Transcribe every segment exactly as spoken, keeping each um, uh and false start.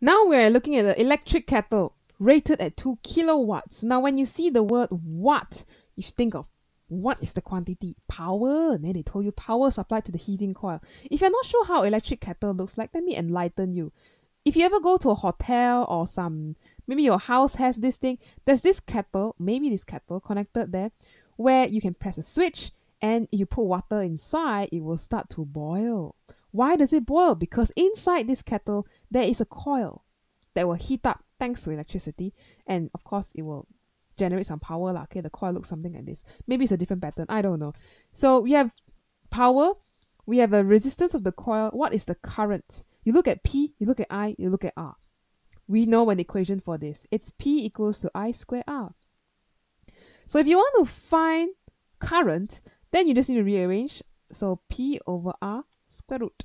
Now we're looking at the electric kettle rated at two kilowatts. Now when you see the word watt, you think of what is the quantity? Power. And then they told you power supplied to the heating coil. If you're not sure how electric kettle looks like, let me enlighten you. If you ever go to a hotel or some, maybe your house has this thing, there's this kettle, maybe this kettle connected there, where you can press a switch and you put water inside, it will start to boil. Why does it boil? Because inside this kettle, there is a coil that will heat up thanks to electricity. And of course, it will generate some power lah. Okay, the coil looks something like this. Maybe it's a different pattern, I don't know. So we have power, we have a resistance of the coil. What is the current? You look at P, you look at I, you look at R. We know an equation for this. It's P equals to I squared R. So if you want to find current, then you just need to rearrange. So P over R square root.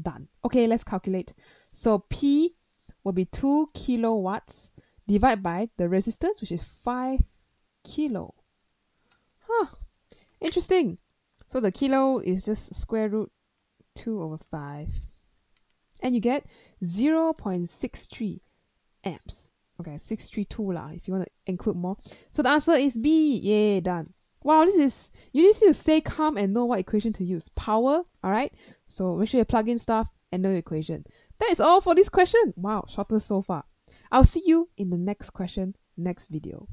Done. Okay, let's calculate. So P will be two kilowatts divided by the resistance, which is five kilo. Huh, interesting. So the kilo is just square root two over five. And you get zero point six three amps. Okay, six three two lah, if you want to include more. So the answer is B. Yay, done. Wow, this is, you just need to stay calm and know what equation to use. Power, all right? So make sure you plug in stuff and know your equation. That is all for this question. Wow, shortest so far. I'll see you in the next question, next video.